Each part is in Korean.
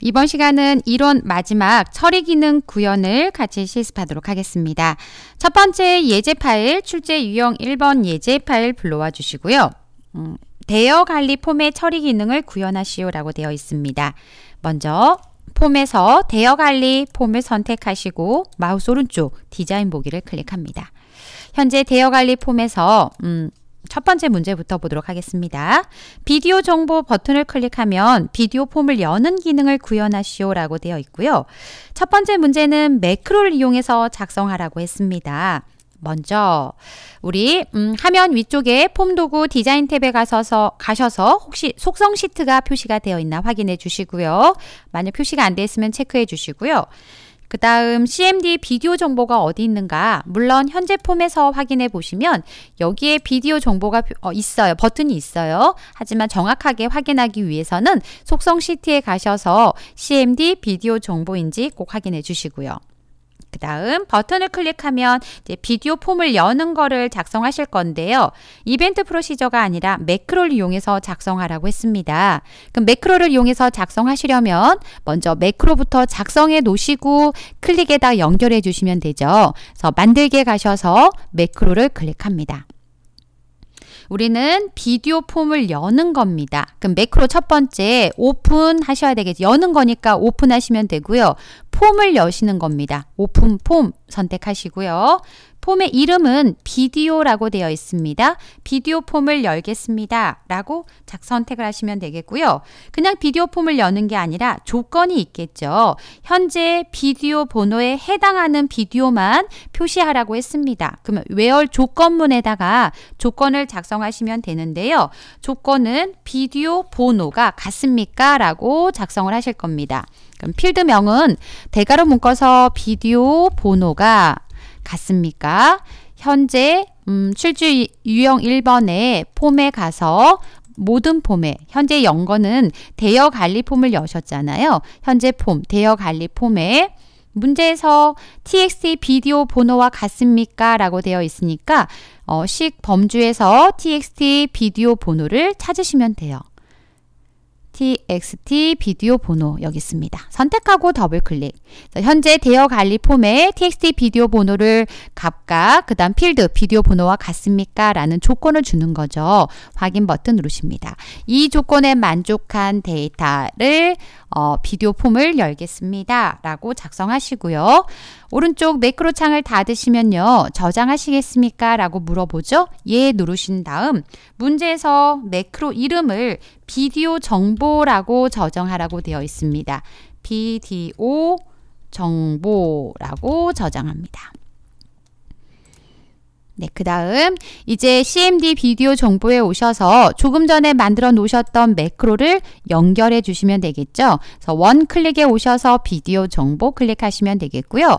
이번 시간은 이론 마지막 처리 기능 구현을 같이 실습하도록 하겠습니다. 첫 번째 예제 파일, 출제 유형 1번 예제 파일 불러와 주시고요. 대여 관리 폼의 처리 기능을 구현하시오 라고 되어 있습니다. 먼저 폼에서 대여 관리 폼을 선택하시고 마우스 오른쪽 디자인 보기를 클릭합니다. 현재 대여 관리 폼에서 첫 번째 문제부터 보도록 하겠습니다. 비디오 정보 버튼을 클릭하면 비디오 폼을 여는 기능을 구현하시오 라고 되어 있고요. 첫 번째 문제는 매크로를 이용해서 작성하라고 했습니다. 먼저 우리 화면 위쪽에 폼 도구 디자인 탭에 가셔서 혹시 속성 시트가 표시가 되어 있나 확인해 주시고요. 만약 표시가 안 되어 있으면 체크해 주시고요. 그 다음 CMD 비디오 정보가 어디 있는가, 물론 현재 폼에서 확인해 보시면 여기에 비디오 정보가 있어요. 버튼이 있어요. 하지만 정확하게 확인하기 위해서는 속성 시트에 가셔서 CMD 비디오 정보인지 꼭 확인해 주시고요. 그 다음 버튼을 클릭하면 이제 비디오 폼을 여는 거를 작성하실 건데요. 이벤트 프로시저가 아니라 매크로를 이용해서 작성하라고 했습니다. 그럼 매크로를 이용해서 작성하시려면 먼저 매크로부터 작성해 놓으시고 클릭에다 연결해 주시면 되죠. 그래서 만들기에 가셔서 매크로를 클릭합니다. 우리는 비디오 폼을 여는 겁니다. 그럼 매크로 첫 번째 오픈 하셔야 되겠죠. 여는 거니까 오픈 하시면 되고요. 폼을 여시는 겁니다. 오픈 폼 선택하시고요. 폼의 이름은 비디오라고 되어 있습니다. 비디오 폼을 열겠습니다 라고 선택을 하시면 되겠고요. 그냥 비디오 폼을 여는 게 아니라 조건이 있겠죠. 현재 비디오 번호에 해당하는 비디오만 표시하라고 했습니다. 그러면 외열 조건문에다가 조건을 작성하시면 되는데요. 조건은 비디오 번호가 같습니까? 라고 작성을 하실 겁니다. 그럼 필드명은 대괄호 묶어서 비디오 번호가 같습니까? 현재 출제 유형 1번에 폼에 가서 모든 폼에 현재 연 거는 대여 관리 폼을 여셨잖아요. 현재 폼, 대여 관리 폼에 문제에서 txt 비디오 번호와 같습니까? 라고 되어 있으니까 식 범주에서 txt 비디오 번호를 찾으시면 돼요. txt 비디오 번호 여기 있습니다. 선택하고 더블 클릭. 현재 대여 관리 폼에 txt 비디오 번호를 값과 그 다음 필드 비디오 번호와 같습니까? 라는 조건을 주는 거죠. 확인 버튼 누르십니다. 이 조건에 만족한 데이터를 비디오 폼을 열겠습니다 라고 작성하시고요. 오른쪽 매크로 창을 닫으시면요, 저장하시겠습니까? 라고 물어보죠. 예 누르신 다음 문제에서 매크로 이름을 비디오 정보라고 저장하라고 되어 있습니다. 비디오 정보라고 저장합니다. 네, 그 다음 이제 CMD 비디오 정보에 오셔서 조금 전에 만들어 놓으셨던 매크로를 연결해 주시면 되겠죠. 그래서 원 클릭에 오셔서 비디오 정보 클릭하시면 되겠고요.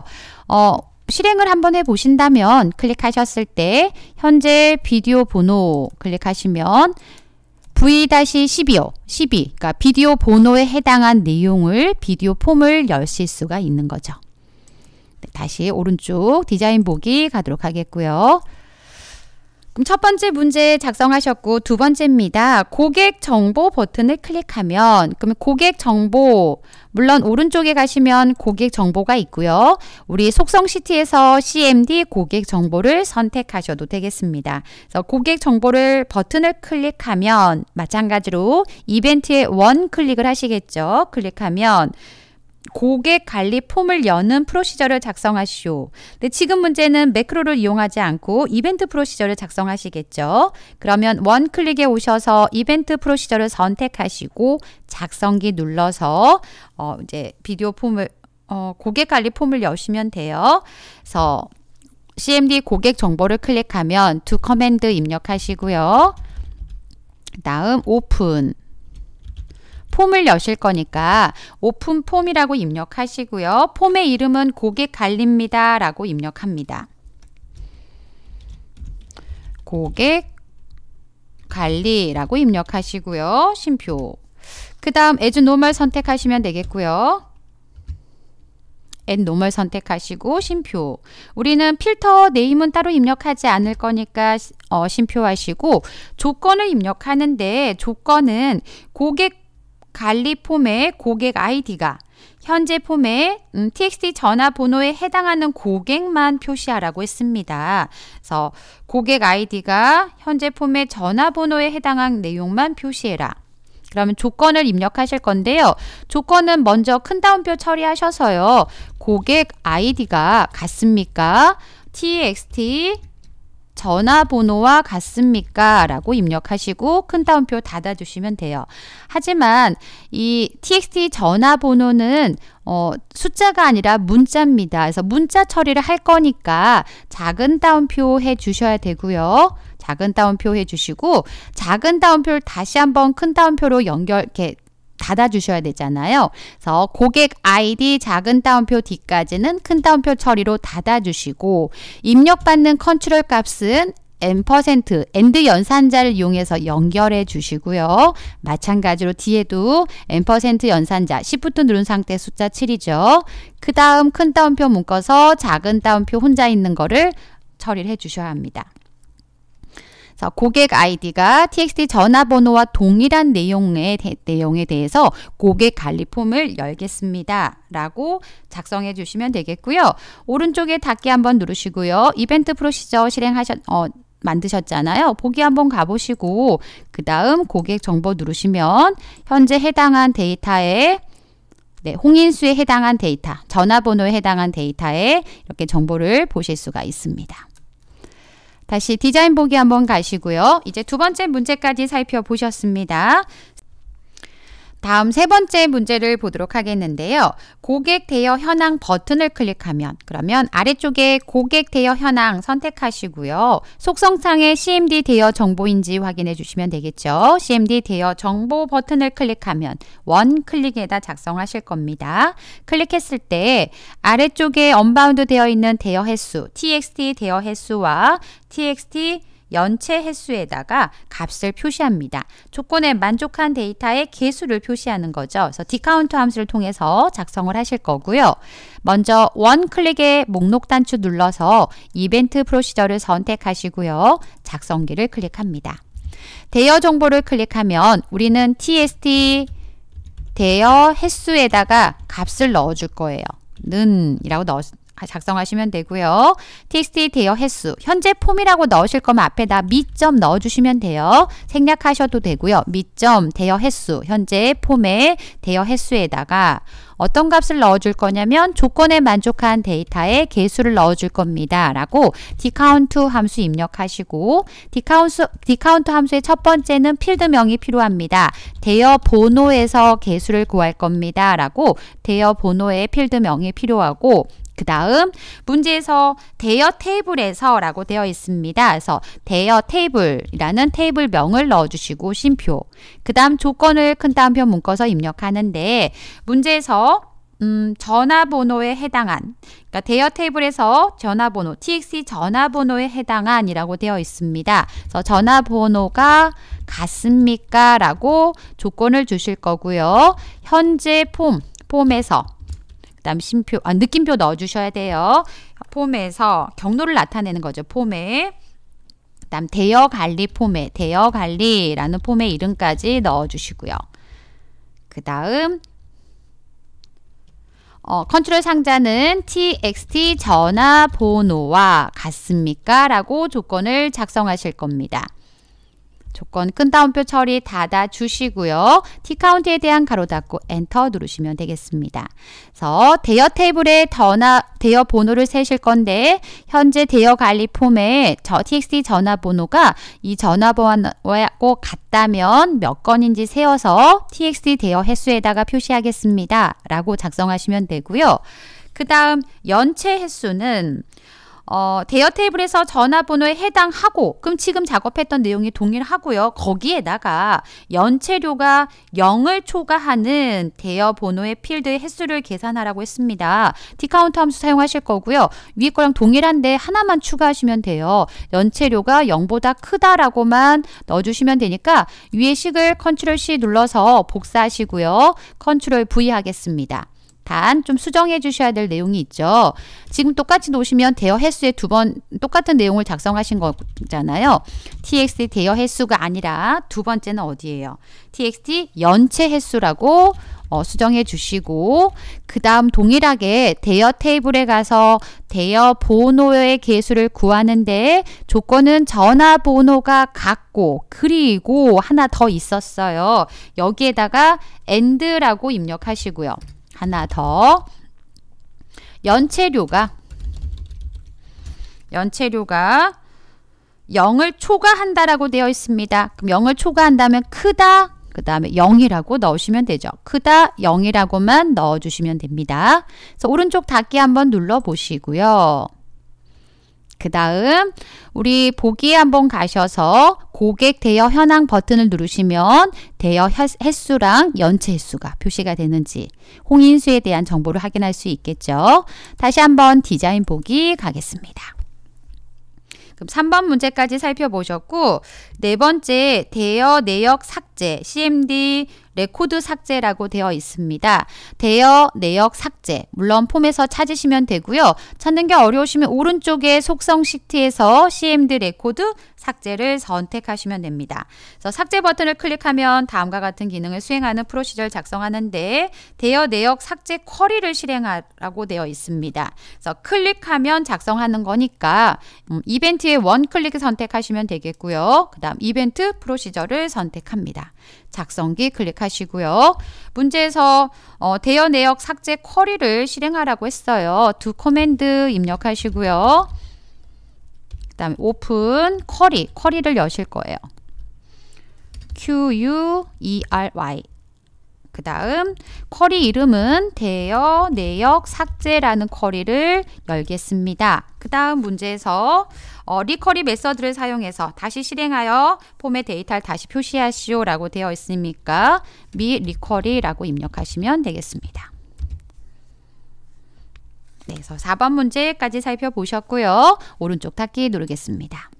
실행을 한번 해보신다면 클릭하셨을 때 현재 비디오 번호 클릭하시면 V-12요. 12, 그러니까 비디오 번호에 해당한 내용을 비디오 폼을 열실 수가 있는 거죠. 다시 오른쪽 디자인 보기 가도록 하겠고요. 그럼 첫 번째 문제 작성하셨고 두 번째입니다. 고객 정보 버튼을 클릭하면 그러면 고객 정보 물론 오른쪽에 가시면 고객 정보가 있고요. 우리 속성 시트에서 CMD 고객 정보를 선택하셔도 되겠습니다. 그래서 고객 정보를 버튼을 클릭하면 마찬가지로 이벤트에 원 클릭을 하시겠죠. 클릭하면 고객 관리 폼을 여는 프로시저를 작성하시오. 근데 지금 문제는 매크로를 이용하지 않고 이벤트 프로시저를 작성하시겠죠. 그러면 원 클릭에 오셔서 이벤트 프로시저를 선택하시고 작성기 눌러서 이제 비디오 폼을 고객 관리 폼을 여시면 돼요. 그래서 CMD 고객 정보를 클릭하면 두 커맨드 입력하시고요. 다음 오픈. 폼을 여실 거니까 오픈 폼이라고 입력하시고요. 폼의 이름은 고객 관리입니다 라고 입력합니다. 고객 관리라고 입력하시고요. 쉼표. 그 다음 as normal 선택하시면 되겠고요. as normal 선택하시고 쉼표. 우리는 필터 네임은 따로 입력하지 않을 거니까 쉼표하시고 조건을 입력하는데 조건은 고객 관리 폼의 고객 아이디가 현재 폼에 txt 전화번호에 해당하는 고객만 표시하라고 했습니다. 그래서 고객 아이디가 현재 폼의 전화번호에 해당한 내용만 표시해라. 그러면 조건을 입력하실 건데요. 조건은 먼저 큰 따옴표 처리하셔서요. 고객 아이디가 같습니까? txt 전화번호와 같습니까? 라고 입력하시고 큰 따옴표 닫아주시면 돼요. 하지만 이 txt 전화번호는 숫자가 아니라 문자입니다. 그래서 문자 처리를 할 거니까 작은 따옴표 해주셔야 되고요. 작은 따옴표 해주시고 작은 따옴표를 다시 한번 큰 따옴표로 연결 이렇게 닫아주셔야 되잖아요. 그래서 고객 아이디 작은 따옴표 뒤까지는 큰 따옴표 처리로 닫아주시고 입력받는 컨트롤 값은 엔드 연산자를 이용해서 연결해 주시고요. 마찬가지로 뒤에도 엔퍼센트 연산자 시프트 누른 상태 숫자 7이죠. 그 다음 큰 따옴표 묶어서 작은 따옴표 혼자 있는 거를 처리를 해 주셔야 합니다. 고객 아이디가 txt 전화번호와 동일한 내용에 대해서 고객 관리 폼을 열겠습니다. 라고 작성해 주시면 되겠고요. 오른쪽에 닫기 한번 누르시고요. 이벤트 프로시저 만드셨잖아요. 보기 한번 가보시고 그 다음 고객 정보 누르시면 현재 해당한 데이터에 홍인수에 해당한 데이터, 전화번호에 해당한 데이터에 이렇게 정보를 보실 수가 있습니다. 다시 디자인 보기 한번 가시고요. 이제 두 번째 문제까지 살펴보셨습니다. 다음 세 번째 문제를 보도록 하겠는데요. 고객 대여 현황 버튼을 클릭하면 그러면 아래쪽에 고객 대여 현황 선택하시고요. 속성창에 CMD 대여 정보인지 확인해 주시면 되겠죠. CMD 대여 정보 버튼을 클릭하면 원클릭에다 작성하실 겁니다. 클릭했을 때 아래쪽에 언바운드 되어 있는 대여 횟수, txt 대여 횟수와 txt 연체 횟수에다가 값을 표시합니다. 조건에 만족한 데이터의 개수를 표시하는 거죠. 그래서 디카운트 함수를 통해서 작성을 하실 거고요. 먼저 원클릭에 목록 단추 눌러서 이벤트 프로시저를 선택하시고요. 작성기를 클릭합니다. 대여 정보를 클릭하면 우리는 tst 대여 횟수에다가 값을 넣어줄 거예요. 는 이라고 넣어서 작성하시면 되고요. txt 대여 횟수 현재 폼이라고 넣으실 거면 앞에다 미점 넣어주시면 돼요. 생략하셔도 되고요. 미점 대여 횟수 현재 폼의 대여 횟수에다가 어떤 값을 넣어줄 거냐면 조건에 만족한 데이터의 개수를 넣어줄 겁니다. 라고 디카운트 함수 입력하시고 디카운트 함수의 첫 번째는 필드명이 필요합니다. 대여 번호에서 개수를 구할 겁니다. 라고 대여 번호의 필드명이 필요하고 그 다음 문제에서 대여 테이블에서 라고 되어 있습니다. 그래서 대여 테이블이라는 테이블명을 넣어주시고 쉼표 그 다음 조건을 큰 따옴표 묶어서 입력하는데 문제에서 전화번호에 해당한 그러니까 대여 테이블에서 전화번호 txt 전화번호에 해당한 이라고 되어 있습니다. 그래서 전화번호가 같습니까? 라고 조건을 주실 거고요. 현재 폼에서 그 다음 느낌표 넣어주셔야 돼요. 폼에서 경로를 나타내는 거죠. 폼에 그 다음 대여관리 폼에 대여관리라는 폼의 이름까지 넣어주시고요. 그 다음 컨트롤 상자는 txt 전화번호와 같습니까? 라고 조건을 작성하실 겁니다. 조건 큰 따옴표 처리 닫아주시고요. 티카운트에 대한 가로 닫고 엔터 누르시면 되겠습니다. 그래서 대여 테이블에 대여 번호를 세실 건데 현재 대여 관리 폼에 txt 전화번호가 이 전화번호와 같다면 몇 건인지 세어서 txt 대여 횟수에다가 표시하겠습니다. 라고 작성하시면 되고요. 그 다음 연체 횟수는 대여 테이블에서 전화번호에 해당하고 그럼 지금 작업했던 내용이 동일하고요. 거기에다가 연체료가 0을 초과하는 대여 번호의 필드의 횟수를 계산하라고 했습니다. 디카운트 함수 사용하실 거고요. 위에 거랑 동일한데 하나만 추가하시면 돼요. 연체료가 0보다 크다라고만 넣어주시면 되니까 위에 식을 컨트롤 C 눌러서 복사하시고요. 컨트롤 V 하겠습니다. 단 좀 수정해 주셔야 될 내용이 있죠. 지금 똑같이 놓으시면 대여 횟수에 두 번 똑같은 내용을 작성하신 거잖아요. txt 대여 횟수가 아니라 두 번째는 어디예요? txt 연체 횟수라고 수정해 주시고, 그 다음 동일하게 대여 테이블에 가서 대여 번호의 개수를 구하는데 조건은 전화번호가 같고 그리고 하나 더 있었어요. 여기에다가 and라고 입력하시고요. 하나 더, 연체료가 0을 초과한다라고 되어 있습니다. 그럼 0을 초과한다면 크다, 그 다음에 0이라고 넣으시면 되죠. 크다 0이라고만 넣어주시면 됩니다. 그래서 오른쪽 닫기 한번 눌러보시고요. 그 다음 우리 보기에 한번 가셔서 고객 대여 현황 버튼을 누르시면 대여 횟수랑 연체 횟수가 표시가 되는지 홍인수에 대한 정보를 확인할 수 있겠죠. 다시 한번 디자인 보기 가겠습니다. 그럼 3번 문제까지 살펴보셨고, 네 번째 대여 내역 삭제 CMD 레코드 삭제라고 되어 있습니다. 대여 내역 삭제 물론 폼에서 찾으시면 되고요. 찾는 게 어려우시면 오른쪽에 속성 시트에서 CMD 레코드 삭제를 선택하시면 됩니다. 그래서 삭제 버튼을 클릭하면 다음과 같은 기능을 수행하는 프로시저를 작성하는데 대여 내역 삭제 쿼리를 실행하라고 되어 있습니다. 그래서 클릭하면 작성하는 거니까 이벤트의 원클릭 선택하시면 되겠고요. 그 다음 이벤트 프로시저를 선택합니다. 작성기 클릭하시고요. 문제에서 대여 내역 삭제 쿼리를 실행하라고 했어요. 두 커맨드 입력하시고요. 그 다음에 오픈 쿼리를 여실 거예요. query. 그 다음 쿼리 이름은 대여 내역 삭제라는 쿼리를 열겠습니다. 그 다음 문제에서 리쿼리 메서드를 사용해서 다시 실행하여 폼의 데이터를 다시 표시하시오 라고 되어 있으니까 미리쿼리라고 입력하시면 되겠습니다. 네, 그래서 4번 문제까지 살펴보셨고요. 오른쪽 닫기 누르겠습니다.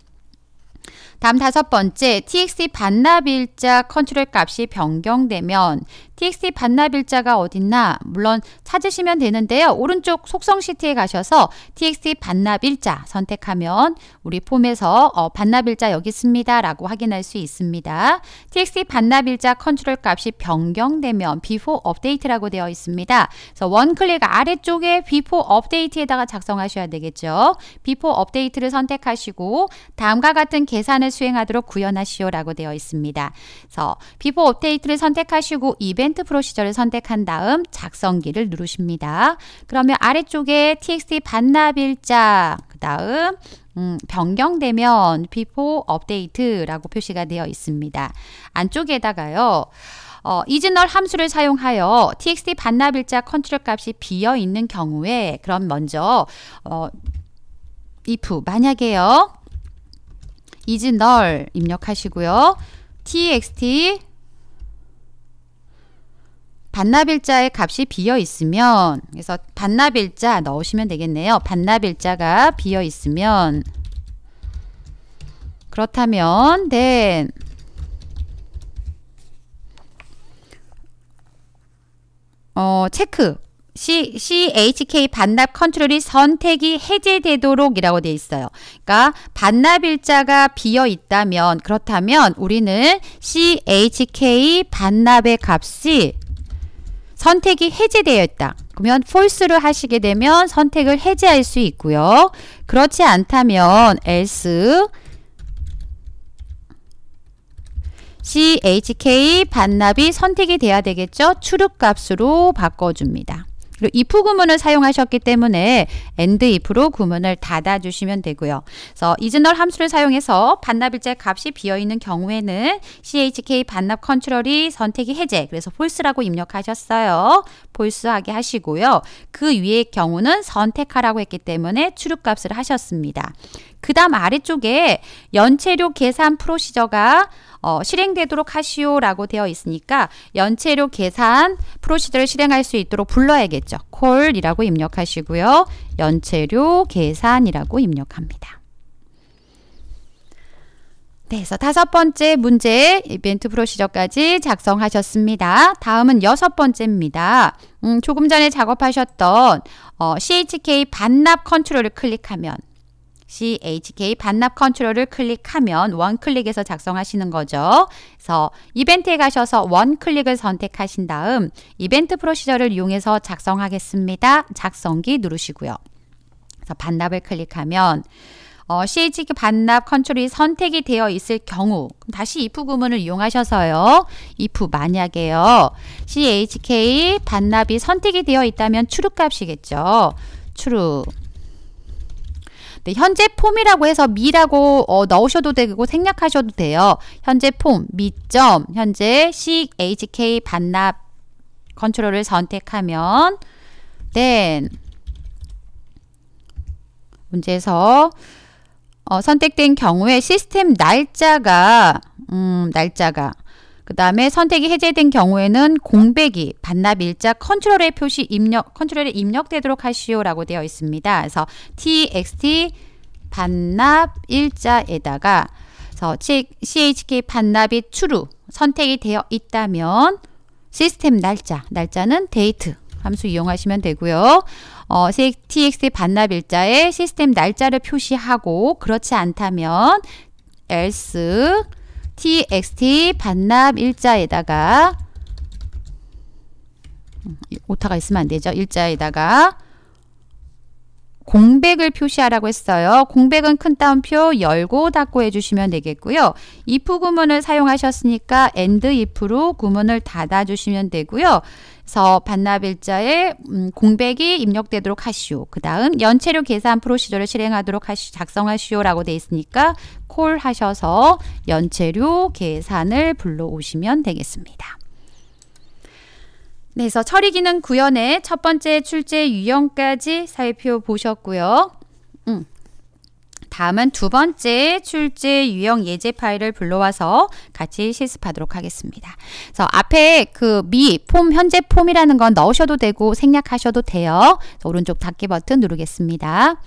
다음 5번째, txt 반납일자 컨트롤 값이 변경되면 txt 반납일자가 어딨나? 물론 찾으시면 되는데요. 오른쪽 속성 시트에 가셔서 txt 반납일자 선택하면 우리 폼에서 반납일자 여기 있습니다 라고 확인할 수 있습니다. txt 반납일자 컨트롤 값이 변경되면 before update라고 되어 있습니다. 그래서 원클릭 아래쪽에 before update에다가 작성하셔야 되겠죠. before update를 선택하시고 다음과 같은 계산을 수행하도록 구현하시오 라고 되어 있습니다. 그래서 비포 업데이트를 선택하시고 이벤트 프로시저를 선택한 다음 작성기를 누르십니다. 그러면 아래쪽에 txt 반납일자, 그 다음 변경되면 비포 업데이트라고 표시가 되어 있습니다. 안쪽에다가요 이즈널 함수를 사용하여 txt 반납일자 컨트롤 값이 비어 있는 경우에, 그럼 먼저 if 만약에요 이즈널 입력하시고요. txt 반납일자의 값이 비어 있으면, 그래서 반납일자 넣으시면 되겠네요. 반납일자가 비어 있으면, 그렇다면 then 체크 CHK 반납 컨트롤이 선택이 해제되도록 이라고 되어 있어요. 그러니까 반납일자가 비어 있다면, 그렇다면 우리는 CHK 반납의 값이 선택이 해제되어 있다. 그러면 false를 하시게 되면 선택을 해제할 수 있고요. 그렇지 않다면 else CHK 반납이 선택이 돼야 되겠죠. true값으로 바꿔줍니다. 그리고 if 구문을 사용하셨기 때문에 and if로 구문을 닫아주시면 되고요. 그래서 이즈널 함수를 사용해서 반납일자의 값이 비어있는 경우에는 CHK 반납 컨트롤이 선택이 해제, 그래서 false라고 입력하셨어요. false하게 하시고요. 그 위의 경우는 선택하라고 했기 때문에 true 값을 하셨습니다. 그 다음 아래쪽에 연체료 계산 프로시저가 실행되도록 하시오 라고 되어 있으니까 연체료 계산 프로시저를 실행할 수 있도록 불러야겠죠. call 이라고 입력하시고요. 연체료 계산이라고 입력합니다. 네, 그래서 5번째 문제 이벤트 프로시저까지 작성하셨습니다. 다음은 6번째입니다. 조금 전에 작업하셨던 CHK 반납 컨트롤을 클릭하면 CHK 반납 컨트롤을 클릭하면 원클릭에서 작성하시는 거죠. 그래서 이벤트에 가셔서 원클릭을 선택하신 다음 이벤트 프로시저를 이용해서 작성하겠습니다. 작성기 누르시고요. 그래서 반납을 클릭하면 CHK 반납 컨트롤이 선택이 되어 있을 경우 다시 if 구문을 이용하셔서요. if 만약에요. CHK 반납이 선택이 되어 있다면 true 값이겠죠. true 네, 현재 폼이라고 해서 미라고 넣으셔도 되고 생략하셔도 돼요. 현재 폼, 미점, 현재 CHK 반납 컨트롤을 선택하면 then 문제에서 선택된 경우에 시스템 날짜가 그 다음에 선택이 해제된 경우에는 공백이 반납 일자 컨트롤의 표시 입력, 컨트롤에 입력되도록 하시오라고 되어 있습니다. 그래서 txt 반납 일자에다가 그래서 chk 반납이 true 선택이 되어 있다면 시스템 날짜는 데이트 함수 이용하시면 되고요. txt 반납 일자에 시스템 날짜를 표시하고 그렇지 않다면 else txt 반납 일자에다가 오타가 있으면 안 되죠. 일자에다가 공백을 표시하라고 했어요. 공백은 큰 따옴표 열고 닫고 해주시면 되겠고요. if 구문을 사용하셨으니까 and if로 구문을 닫아주시면 되고요. 그래서 반납 일자에 공백이 입력되도록 하시오. 그 다음 연체료 계산 프로시저를 실행하도록 작성하시오 라고 돼 있으니까 콜 하셔서 연체료 계산을 불러오시면 되겠습니다. 네, 그래서 처리기능 구현의 첫 번째 출제 유형까지 살펴보셨고요. 다음은 두 번째 출제 유형 예제 파일을 불러와서 같이 실습하도록 하겠습니다. 그래서 앞에 그 폼, 현재 폼이라는 건 넣으셔도 되고 생략하셔도 돼요. 오른쪽 닫기 버튼 누르겠습니다.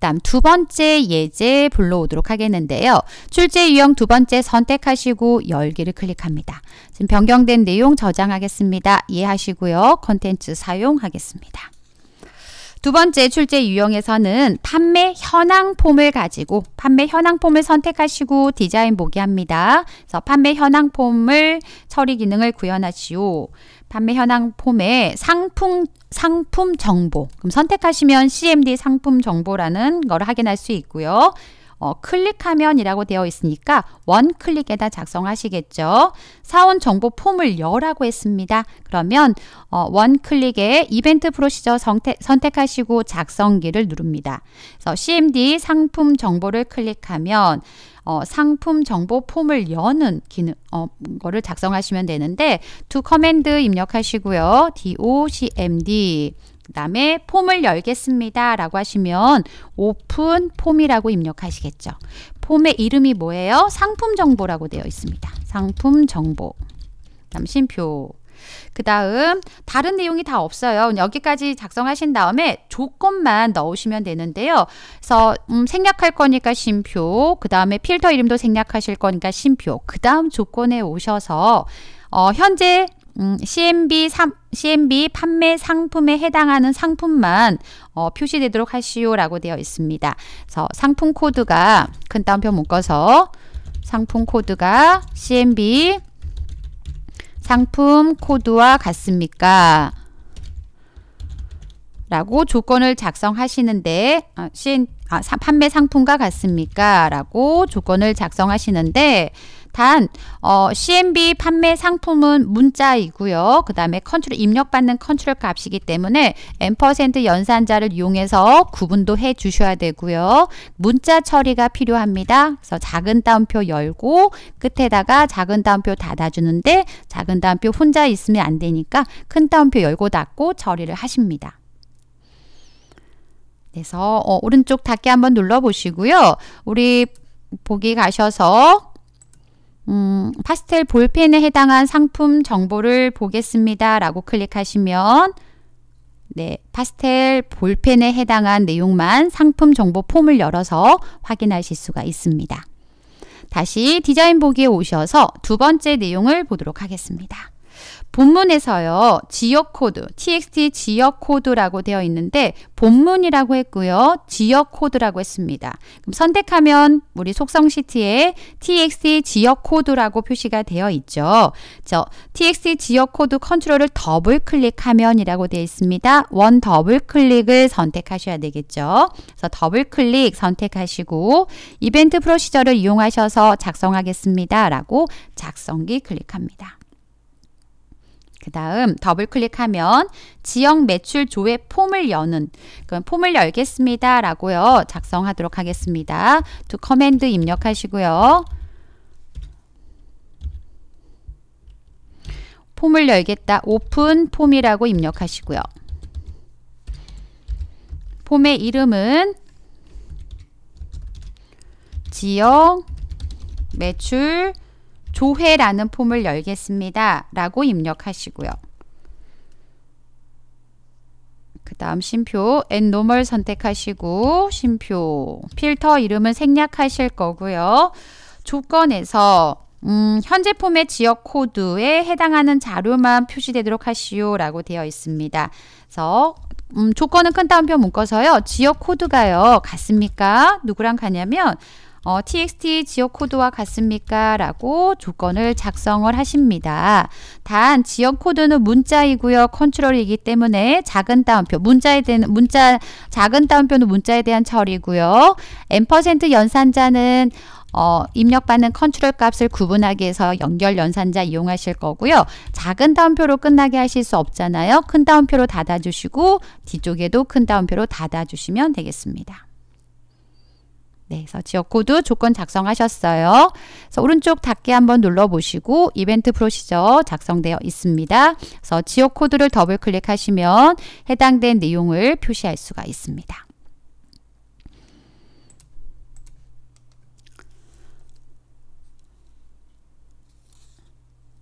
다음 두 번째 예제 불러오도록 하겠는데요. 출제 유형 두 번째 선택하시고 열기를 클릭합니다. 지금 변경된 내용 저장하겠습니다. 이해하시고요. 컨텐츠 사용하겠습니다. 두 번째 출제 유형에서는 판매 현황 폼을 가지고 판매 현황 폼을 선택하시고 디자인 보기 합니다. 그래서 판매 현황 폼을 처리 기능을 구현하시오. 판매 현황 폼에 상품 정보 그럼 선택하시면 CMD 상품 정보라는 걸 확인할 수 있고요. 클릭하면 이라고 되어 있으니까 원클릭에다 작성하시겠죠. 사원 정보 폼을 여라고 했습니다. 그러면 원클릭에 이벤트 프로시저 선택하시고 작성기를 누릅니다. 그래서 CMD 상품 정보를 클릭하면 상품 정보 폼을 여는 기능 거를 작성하시면 되는데 두 커맨드 입력하시고요. docmd 그 다음에 폼을 열겠습니다 라고 하시면 오픈 폼이라고 입력하시겠죠. 폼의 이름이 뭐예요? 상품 정보라고 되어 있습니다. 상품 정보 다음 쉼표 그 다음 다른 내용이 다 없어요. 여기까지 작성하신 다음에 조건만 넣으시면 되는데요. 그래서 생략할 거니까 쉼표 그 다음에 필터 이름도 생략하실 거니까 쉼표 그 다음 조건에 오셔서 현재 CMB 판매 상품에 해당하는 상품만 표시되도록 하시오 라고 되어 있습니다. 그래서 상품 코드가 큰 따옴표 묶어서 상품 코드가 CMB 상품 코드와 같습니까? 라고 조건을 작성하시는데 판매 상품과 같습니까? 라고 조건을 작성하시는데 단 CMB 판매 상품은 문자이고요. 그 다음에 컨트롤 입력받는 컨트롤 값이기 때문에 &% 연산자를 이용해서 구분도 해 주셔야 되고요. 문자 처리가 필요합니다. 그래서 작은 따옴표 열고 끝에다가 작은 따옴표 닫아주는데 작은 따옴표 혼자 있으면 안 되니까 큰 따옴표 열고 닫고 처리를 하십니다. 그래서 오른쪽 닫기 한번 눌러보시고요. 우리 보기 가셔서 파스텔 볼펜에 해당한 상품 정보를 보겠습니다 라고 클릭하시면 네, 파스텔 볼펜에 해당한 내용만 상품 정보 폼을 열어서 확인하실 수가 있습니다. 다시 디자인 보기에 오셔서 두 번째 내용을 보도록 하겠습니다. 본문에서요, 지역코드, txt 지역코드라고 되어 있는데 본문이라고 했고요, 지역코드라고 했습니다. 그럼 선택하면 우리 속성시트에 txt 지역코드라고 표시가 되어 있죠. 저 txt 지역코드 컨트롤을 더블클릭하면 이라고 되어 있습니다. 원 더블클릭을 선택하셔야 되겠죠. 그래서 더블클릭 선택하시고 이벤트 프로시저를 이용하셔서 작성하겠습니다 라고 작성기 클릭합니다. 그 다음 더블클릭하면 지역 매출 조회 폼을 여는, 그럼 폼을 열겠습니다 라고요 작성하도록 하겠습니다. 두 커맨드 입력하시고요, 폼을 열겠다 오픈 폼이라고 입력하시고요, 폼의 이름은 지역 매출 조회라는 폼을 열겠습니다 라고 입력하시고요. 그 다음 쉼표 앤 노멀 선택하시고 쉼표 필터 이름은 생략하실 거고요. 조건에서 현재 폼의 지역 코드에 해당하는 자료만 표시되도록 하시오 라고 되어 있습니다. 그래서 조건은 큰 따옴표 묶어서요, 지역 코드가요 같습니까? 누구랑 같냐면 txt 지역코드와 같습니까? 라고 조건을 작성을 하십니다. 단 지역코드는 문자이고요, 컨트롤이기 때문에 작은 따옴표, 작은 따옴표는 문자에 대한 처리고요, &% 연산자는 입력받는 컨트롤 값을 구분하기 위해서 연결 연산자 이용하실 거고요. 작은 따옴표로 끝나게 하실 수 없잖아요. 큰 따옴표로 닫아주시고 뒤쪽에도 큰 따옴표로 닫아주시면 되겠습니다. 네, 그래서 지역코드 조건 작성하셨어요. 그래서 오른쪽 닫기 한번 눌러보시고 이벤트 프로시저 작성되어 있습니다. 그래서 지역코드를 더블클릭하시면 해당된 내용을 표시할 수가 있습니다.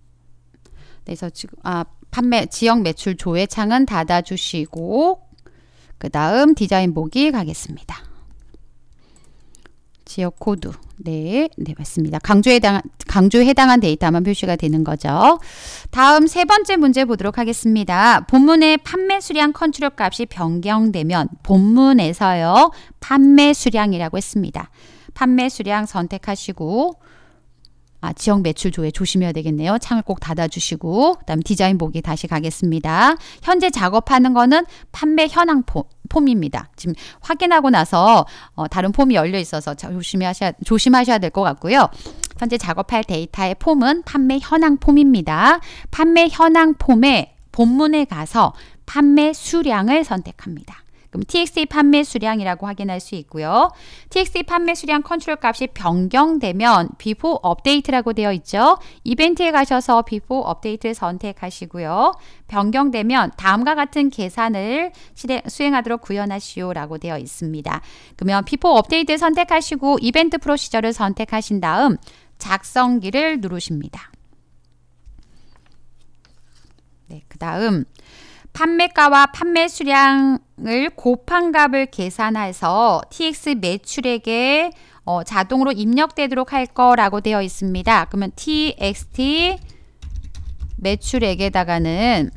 네, 그래서 지금 판매 지역 매출 조회 창은 닫아주시고 그 다음 디자인 보기 가겠습니다. 지역코드. 네, 맞습니다. 강조에 해당한 데이터만 표시가 되는 거죠. 다음 세 번째 문제 보도록 하겠습니다. 본문의 판매 수량 컨트롤 값이 변경되면, 본문에서요 판매 수량이라고 했습니다. 판매 수량 선택하시고 지역 매출 조회 조심해야 되겠네요. 창을 꼭 닫아주시고 그 다음 디자인 보기 다시 가겠습니다. 현재 작업하는 거는 판매 현황 폼입니다. 지금 확인하고 나서 다른 폼이 열려 있어서 조심하셔야 될 것 같고요. 현재 작업할 데이터의 폼은 판매 현황 폼입니다. 판매 현황 폼의 본문에 가서 판매 수량을 선택합니다. 그럼 txt 판매 수량이라고 확인할 수 있고요. txt 판매 수량 컨트롤 값이 변경되면 비포 업데이트라고 되어 있죠. 이벤트에 가셔서 비포 업데이트를 선택하시고요. 변경되면 다음과 같은 계산을 수행하도록 구현하시오 라고 되어 있습니다. 그러면 비포 업데이트 선택하시고 이벤트 프로시저를 선택하신 다음 작성기를 누르십니다. 네, 그 다음 판매가와 판매 수량을 곱한 값을 계산해서 TX 매출액에 자동으로 입력되도록 할 거라고 되어 있습니다. 그러면 TXT 매출액에다가는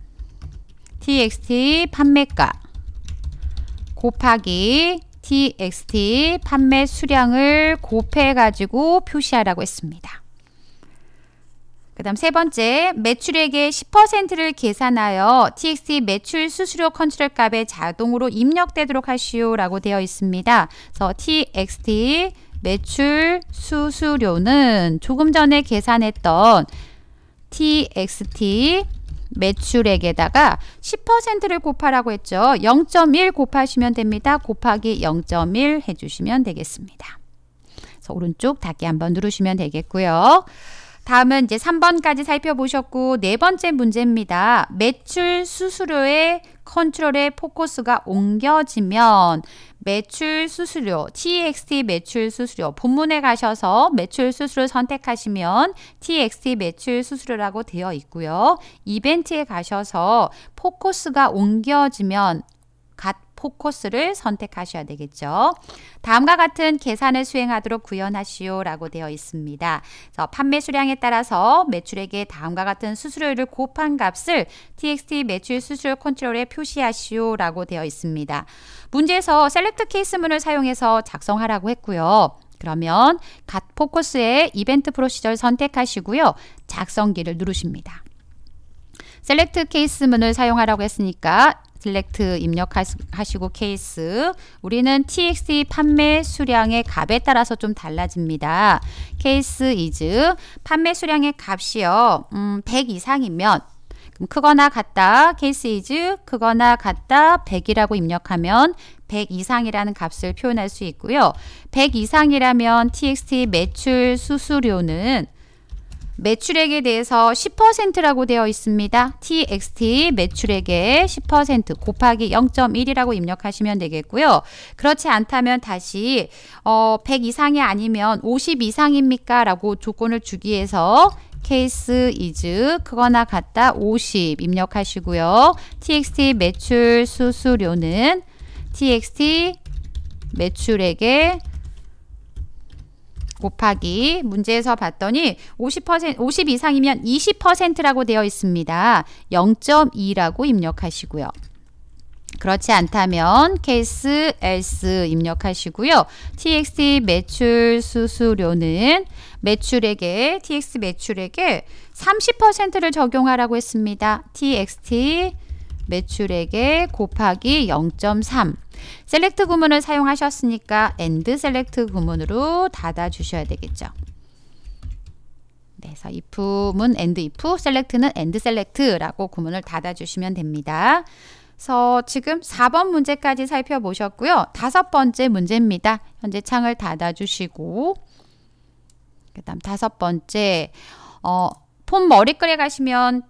TXT 판매가 곱하기 TXT 판매 수량을 곱해 가지고 표시하라고 했습니다. 그 다음 세 번째, 매출액의 10%를 계산하여 txt 매출 수수료 컨트롤 값에 자동으로 입력되도록 하시오 라고 되어 있습니다. 그래서 txt 매출 수수료는 조금 전에 계산했던 txt 매출액에다가 10%를 곱하라고 했죠. 0.1 곱하시면 됩니다. 곱하기 0.1 해주시면 되겠습니다. 그래서 오른쪽 닫기 한번 누르시면 되겠고요. 다음은 이제 3번까지 살펴보셨고 네 번째 문제입니다. 매출 수수료의 컨트롤의 포커스가 옮겨지면 매출 수수료, txt 매출 수수료, 본문에 가셔서 매출 수수료 선택하시면 txt 매출 수수료라고 되어 있고요. 이벤트에 가셔서 포커스가 옮겨지면 갓 포커스를 선택하셔야 되겠죠. 다음과 같은 계산을 수행하도록 구현하시오 라고 되어 있습니다. 그래서 판매 수량에 따라서 매출액의 다음과 같은 수수료를 곱한 값을 TXT 매출 수수료 컨트롤에 표시하시오 라고 되어 있습니다. 문제에서 셀렉트 케이스문을 사용해서 작성하라고 했고요. 그러면 갓 포커스의 이벤트 프로시저를 선택하시고요. 작성기를 누르십니다. 셀렉트 케이스 문을 사용하라고 했으니까 셀렉트 입력하시고 케이스, 우리는 TXT 판매 수량의 값에 따라서 좀 달라집니다. 케이스 이즈 판매 수량의 값이요 100 이상이면 그럼 크거나 같다, 케이스 이즈 크거나 같다 100이라고 입력하면 100 이상이라는 값을 표현할 수 있고요. 100 이상이라면 TXT 매출 수수료는 매출액에 대해서 10%라고 되어 있습니다. TXT 매출액의 10% 곱하기 0.1이라고 입력하시면 되겠고요. 그렇지 않다면 다시 100 이상이 아니면 50 이상입니까? 라고 조건을 주기 위해서 케이스 이즈 크거나 같다 50 입력하시고요. TXT 매출 수수료는 TXT 매출액의 곱하기, 문제에서 봤더니 50 이상이면 20%라고 되어 있습니다. 0.2라고 입력하시고요. 그렇지 않다면 케이스 else 입력하시고요. TXT 매출 수수료는 매출액에, TXT 매출액에 30%를 적용하라고 했습니다. TXT 매출액에 곱하기 0.3. 셀렉트 구문을 사용하셨으니까 and 셀렉트 구문으로 닫아 주셔야 되겠죠. 그래서 if문 and if, 셀렉트는 and 셀렉트라고 구문을 닫아 주시면 됩니다. 그래서 지금 4번 문제까지 살펴보셨고요. 5번째 문제입니다. 현재 창을 닫아 주시고, 그다음 5번째 폼 머리글에 가시면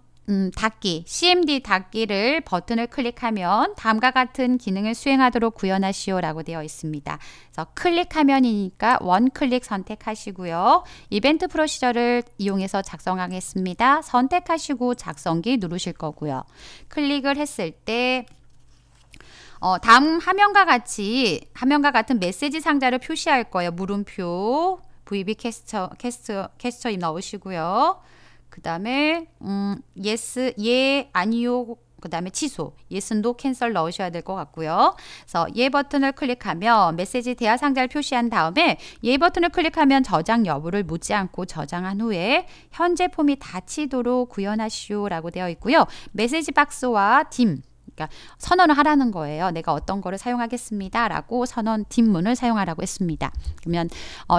닫기, CMD 닫기를 버튼을 클릭하면 다음과 같은 기능을 수행하도록 구현하시오 라고 되어 있습니다. 그래서 클릭화면이니까 원클릭 선택하시고요. 이벤트 프로시저를 이용해서 작성하겠습니다. 선택하시고 작성기 누르실 거고요. 클릭을 했을 때 다음 화면과 같은 메시지 상자를 표시할 거예요. 물음표, VB 캐스터에 넣으시고요. 그 다음에 yes, 예, 아니요, 그 다음에 취소, yes, no, cancel 넣으셔야 될 것 같고요. 그래서 예 버튼을 클릭하면 메시지 대화 상자를 표시한 다음에 예 버튼을 클릭하면 저장 여부를 묻지 않고 저장한 후에 현재 폼이 닫히도록 구현하시오 라고 되어 있고요. 메시지 박스와 딤, 그러니까 선언을 하라는 거예요. 내가 어떤 거를 사용하겠습니다 라고 선언 뒷문을 사용하라고 했습니다. 그러면